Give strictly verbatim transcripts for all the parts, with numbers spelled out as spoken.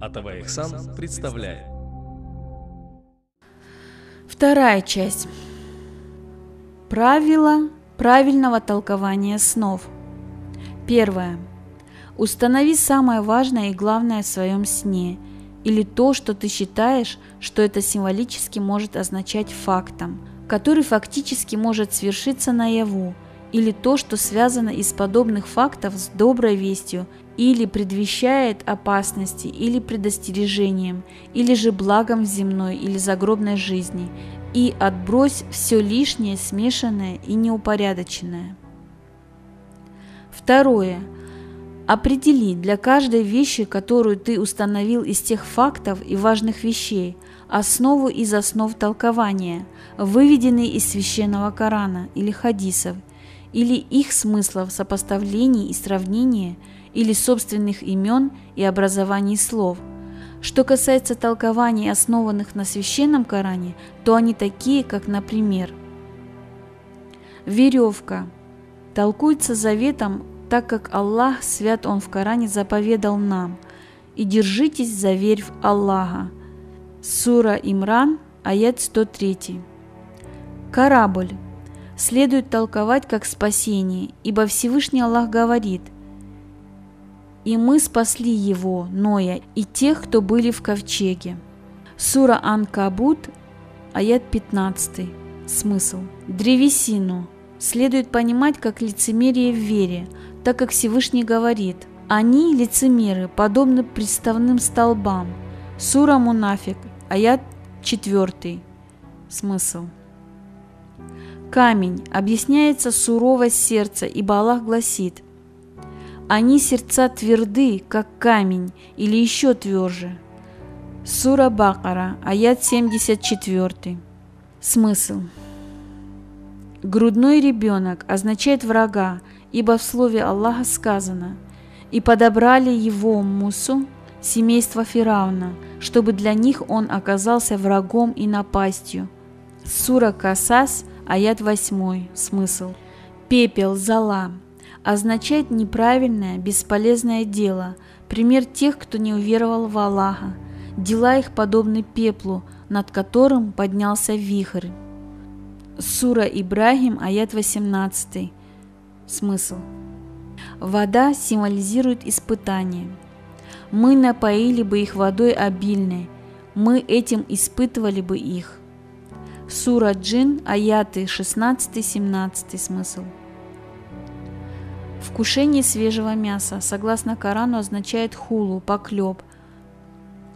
атв Ихсан представляет. Вторая часть. Правила правильного толкования снов. Первое. Установи самое важное и главное в своем сне, или то, что ты считаешь, что это символически может означать фактом, который фактически может свершиться наяву, или то, что связано из подобных фактов с доброй вестью, или предвещает опасности, или предостережением, или же благом в земной или загробной жизни, и отбрось все лишнее, смешанное и неупорядоченное. Второе. Определи для каждой вещи, которую ты установил из тех фактов и важных вещей, основу из основ толкования, выведенные из священного Корана или хадисов, или их смыслов сопоставлений и сравнения, или собственных имен и образований слов. Что касается толкований, основанных на священном Коране, то они такие, как, например, веревка. Толкуется заветом, так как Аллах, свят Он в Коране, заповедал нам: «И держитесь за верь в Аллаха». Сура Имран, аят сто третий. Корабль. Следует толковать как спасение, ибо Всевышний Аллах говорит: «И мы спасли его, Ноя, и тех, кто были в ковчеге». Сура Анкабут, аят пятнадцатый. Смысл. Древесину следует понимать как лицемерие в вере, так как Всевышний говорит: «Они, лицемеры, подобны приставным столбам». Сура Мунафик, аят четвертый. Смысл. Камень. Объясняется суровость сердца, ибо Аллах гласит: «Они сердца тверды, как камень, или еще тверже». Сура Бакара, аят семьдесят четыре. Смысл. Грудной ребенок означает врага, ибо в слове Аллаха сказано: «И подобрали его Мусу, семейство Фирауна, чтобы для них он оказался врагом и напастью». Сура Касас, аят восьмой. Смысл. Пепел, зола означает неправильное, бесполезное дело, пример тех, кто не уверовал в Аллаха. Дела их подобны пеплу, над которым поднялся вихрь. Сура Ибрахим, аят восемнадцатый. Смысл. Вода символизирует испытание. «Мы напоили бы их водой обильной, мы этим испытывали бы их». Сура Джин, аяты шестнадцатый-семнадцатый. Смысл. Вкушение свежего мяса, согласно Корану, означает хулу, поклеп.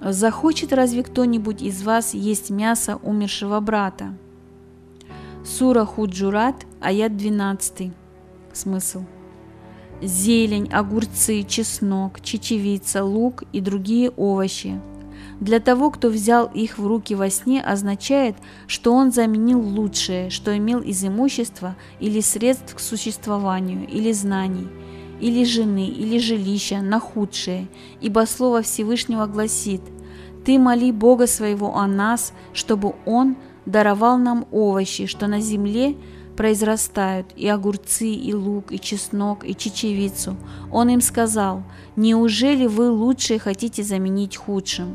«Захочет разве кто-нибудь из вас есть мясо умершего брата?» Сура Худжурат, аят двенадцатый. Смысл. Зелень, огурцы, чеснок, чечевица, лук и другие овощи. Для того, кто взял их в руки во сне, означает, что он заменил лучшее, что имел из имущества или средств к существованию, или знаний, или жены, или жилища, на худшее, ибо слово Всевышнего гласит: «Ты моли Бога своего о нас, чтобы Он даровал нам овощи, что на земле произрастают, и огурцы, и лук, и чеснок, и чечевицу». Он им сказал: «Неужели вы лучшее хотите заменить худшим?»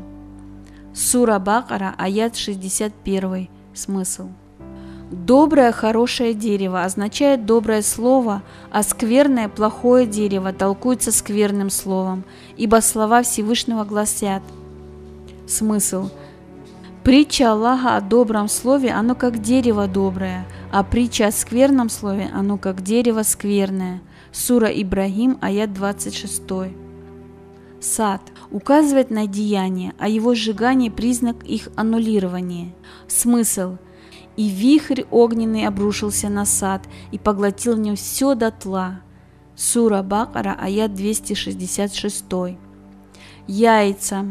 Сура Бакара, аят шестьдесят один. Смысл. Доброе, хорошее дерево означает доброе слово, а скверное, плохое дерево толкуется скверным словом, ибо слова Всевышнего гласят. Смысл. Притча Аллаха о добром слове, оно как дерево доброе, а притча о скверном слове, оно как дерево скверное. Сура Ибрахим, аят двадцать шесть. Сад указывает на деяние, а его сжигание – признак их аннулирования. Смысл. «И вихрь огненный обрушился на сад и поглотил в нем все дотла». Сура Бакара, аят двести шестьдесят шесть. Яйца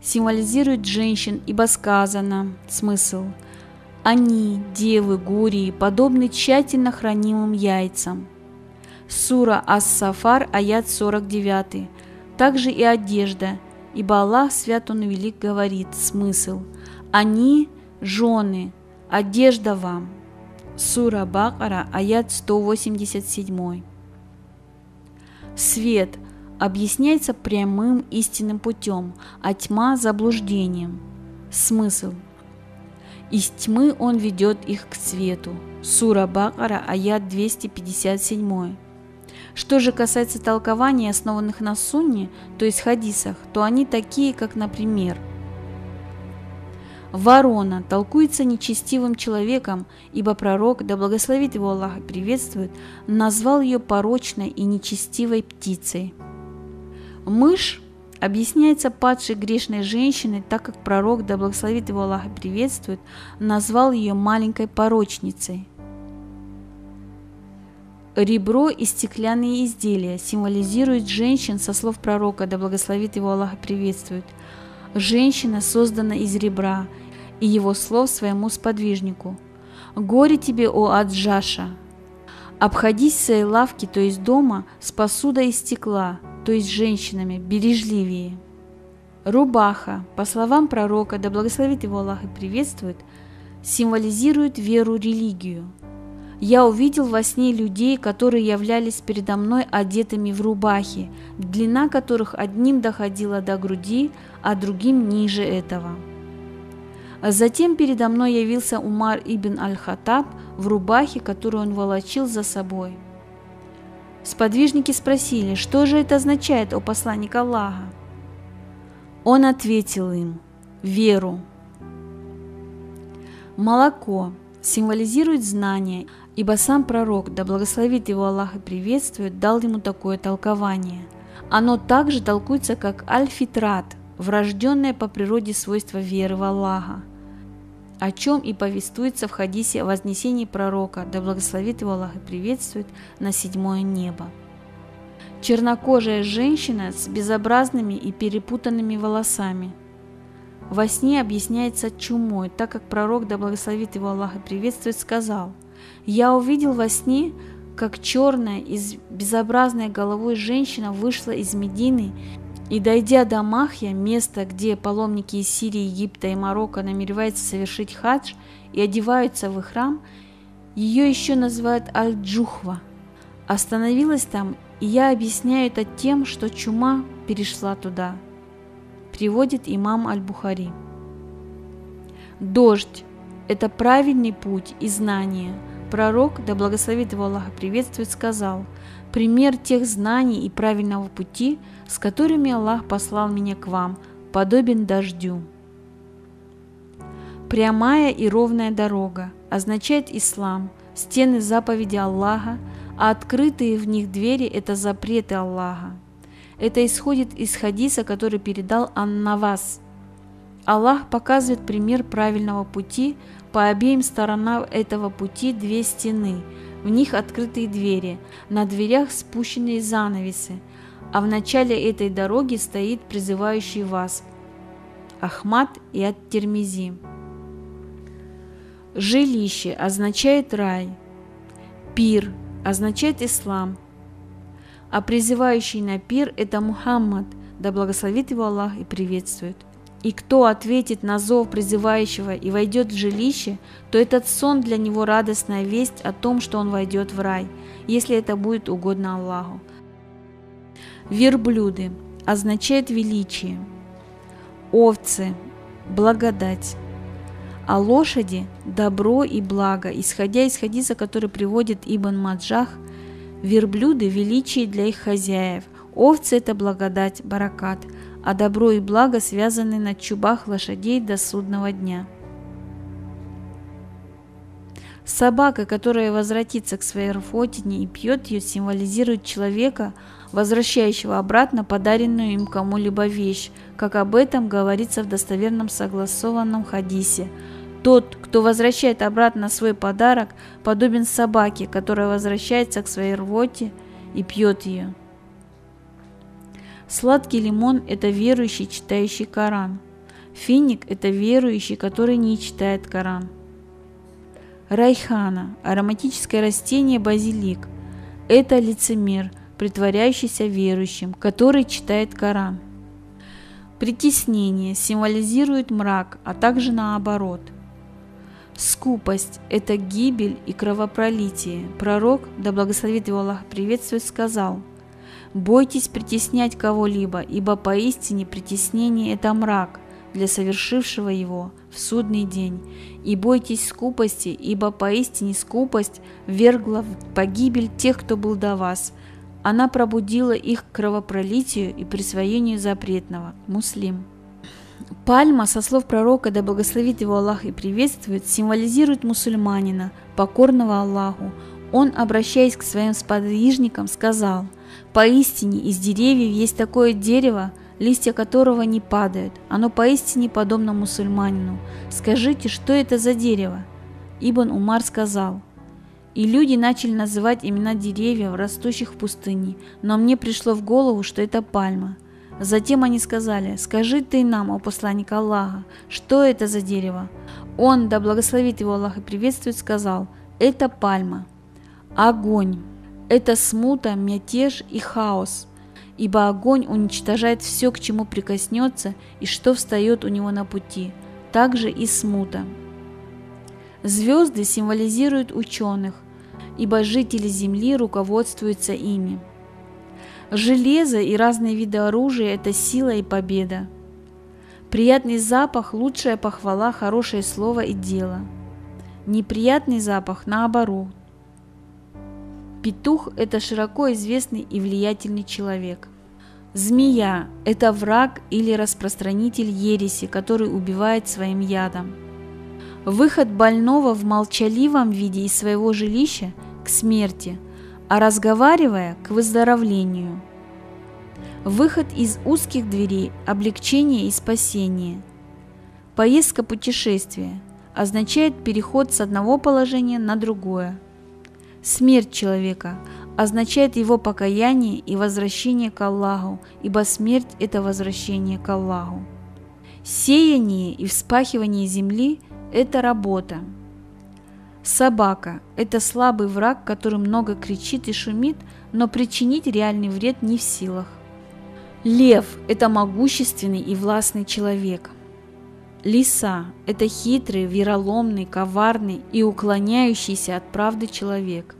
символизирует женщин, ибо сказано. Смысл. «Они, девы, гурии, подобны тщательно хранимым яйцам». Сура ас Ассафар, аят сорок девять. Также и одежда, ибо Аллах, свят Он велик, говорит. Смысл. «Они, жены, одежда вам». Сура Бакара, аят сто восемьдесят семь. Свет объясняется прямым истинным путем, а тьма – заблуждением. Смысл. Из тьмы он ведет их к свету. Сура Бакара, аят двести пятьдесят семь. Что же касается толкований, основанных на сунне, то есть хадисах, то они такие, как, например, ворона толкуется нечестивым человеком, ибо пророк, да благословит его Аллах и приветствует, назвал ее порочной и нечестивой птицей. Мышь объясняется падшей грешной женщиной, так как пророк, да благословит его Аллах и приветствует, назвал ее маленькой порочницей. Ребро и стеклянные изделия символизируют женщин со слов пророка, да благословит его Аллах и приветствует. Женщина создана из ребра, и его слов своему сподвижнику. Горе тебе, о Аджаша! Обходись в своей лавке, то есть дома, с посудой из стекла, то есть женщинами, бережливее. Рубаха, по словам пророка, да благословит его Аллах и приветствует, символизирует веру, религию. Я увидел во сне людей, которые являлись передо мной одетыми в рубахи, длина которых одним доходила до груди, а другим ниже этого. Затем передо мной явился Умар ибн Аль-Хаттаб в рубахе, которую он волочил за собой. Сподвижники спросили, что же это означает, о посланник Аллаха? Он ответил им: веру. Молоко символизирует знание, ибо сам пророк, да благословит его Аллах и приветствует, дал ему такое толкование. Оно также толкуется как аль-фитрат, врожденное по природе свойство веры в Аллаха, о чем и повествуется в хадисе о вознесении пророка, да благословит его Аллах и приветствует, на седьмое небо. Чернокожая женщина с безобразными и перепутанными волосами во сне объясняется чумой, так как пророк, да благословит его Аллах и приветствует, сказал: «Я увидел во сне, как черная и безобразная головой женщина вышла из Медины и, дойдя до Махья, места, где паломники из Сирии, Египта и Марокко намереваются совершить хадж и одеваются в их храм, ее еще называют Аль-Джухва, остановилась там, и я объясняю это тем, что чума перешла туда». Приводит имам Аль-Бухари. Дождь – это правильный путь и знание. Пророк, да благословит его Аллах и приветствует, сказал: «Пример тех знаний и правильного пути, с которыми Аллах послал меня к вам, подобен дождю». Прямая и ровная дорога означает ислам, стены заповеди Аллаха, а открытые в них двери – это запреты Аллаха. Это исходит из хадиса, который передал ан-Навас. Аллах показывает пример правильного пути, по обеим сторонам этого пути две стены, в них открытые двери, на дверях спущенные занавесы, а в начале этой дороги стоит призывающий вас, Ахмад и Ат-Тирмези. Жилище означает рай, пир означает ислам, а призывающий на пир – это Мухаммад, да благословит его Аллах и приветствует. И кто ответит на зов призывающего и войдет в жилище, то этот сон для него радостная весть о том, что он войдет в рай, если это будет угодно Аллаху. Верблюды означает величие, овцы – благодать, а лошади – добро и благо, исходя из хадиса, который приводит Ибн Маджах. Верблюды – величие для их хозяев, овцы – это благодать, баракат, а добро и благо связаны на чубах лошадей до судного дня. Собака, которая возвратится к своей рфотине и пьет ее, символизирует человека, возвращающего обратно подаренную им кому-либо вещь, как об этом говорится в достоверном согласованном хадисе. Тот, кто возвращает обратно свой подарок, подобен собаке, которая возвращается к своей рвоте и пьет ее. Сладкий лимон – это верующий, читающий Коран. Финик – это верующий, который не читает Коран. Райхана – ароматическое растение базилик. Это лицемер, притворяющийся верующим, который читает Коран. Притеснение символизирует мрак, а также наоборот. Скупость – это гибель и кровопролитие. Пророк, да благословит его Аллах, приветствует, сказал: Бойтесь притеснять кого-либо, ибо поистине притеснение – это мрак для совершившего его в судный день. И бойтесь скупости, ибо поистине скупость ввергла в погибель тех, кто был до вас. Она пробудила их к кровопролитию и присвоению запретного. Муслим. Пальма, со слов пророка, да благословит его Аллах и приветствует, символизирует мусульманина, покорного Аллаху. Он, обращаясь к своим сподвижникам, сказал: «Поистине из деревьев есть такое дерево, листья которого не падают, оно поистине подобно мусульманину. Скажите, что это за дерево?» Ибн Умар сказал: «И люди начали называть имена деревьев, растущих в пустыне, но мне пришло в голову, что это пальма». Затем они сказали: «Скажи ты нам, о посланник Аллаха, что это за дерево?» Он, да благословит его Аллах и приветствует, сказал: «Это пальма». Огонь. Это смута, мятеж и хаос, ибо огонь уничтожает все, к чему прикоснется и что встает у него на пути, также и смута. Звезды символизируют ученых, ибо жители земли руководствуются ими. Железо и разные виды оружия – это сила и победа. Приятный запах – лучшая похвала, хорошее слово и дело. Неприятный запах – наоборот. Петух – это широко известный и влиятельный человек. Змея – это враг или распространитель ереси, который убивает своим ядом. Выход больного в молчаливом виде из своего жилища – к смерти, а разговаривая – к выздоровлению. Выход из узких дверей – облегчение и спасение. Поездка, путешествие означает переход с одного положения на другое. Смерть человека означает его покаяние и возвращение к Аллаху, ибо смерть – это возвращение к Аллаху. Сеяние и вспахивание земли – это работа. Собака – это слабый враг, который много кричит и шумит, но причинить реальный вред не в силах. Лев – это могущественный и властный человек. Лиса – это хитрый, вероломный, коварный и уклоняющийся от правды человек.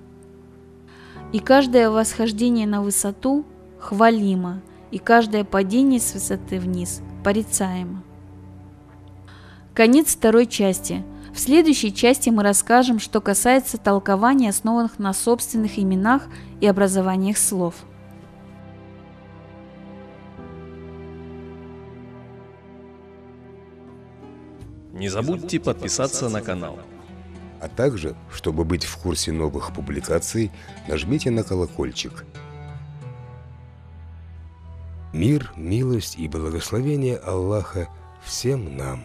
И каждое восхождение на высоту – хвалимо, и каждое падение с высоты вниз – порицаемо. Конец второй части. В следующей части мы расскажем, что касается толкований, основанных на собственных именах и образованиях слов. Не забудьте подписаться на канал. А также, чтобы быть в курсе новых публикаций, нажмите на колокольчик. Мир, милость и благословение Аллаха всем нам.